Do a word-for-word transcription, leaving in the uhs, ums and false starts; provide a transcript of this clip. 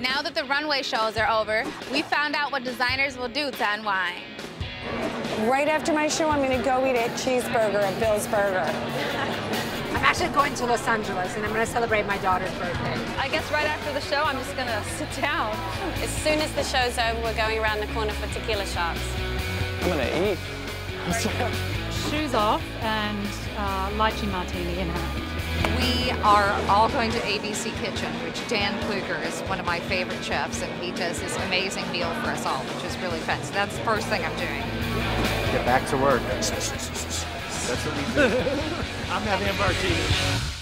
Now that the runway shows are over, we found out what designers will do to unwind. Right after my show, I'm going to go eat a cheeseburger at Bill's Burger. I'm actually going to Los Angeles, and I'm going to celebrate my daughter's birthday. I guess right after the show, I'm just going to sit down. As soon as the show's over, we're going around the corner for tequila shots. I'm going to eat. Shoes off and uh, lychee martini in hand. We are all going to A B C Kitchen, which Dan Kluger is one of my favorite chefs, and he does this amazing meal for us all, which is really fun. So that's the first thing I'm doing. Get back to work. That's what we do. I'm having a martini.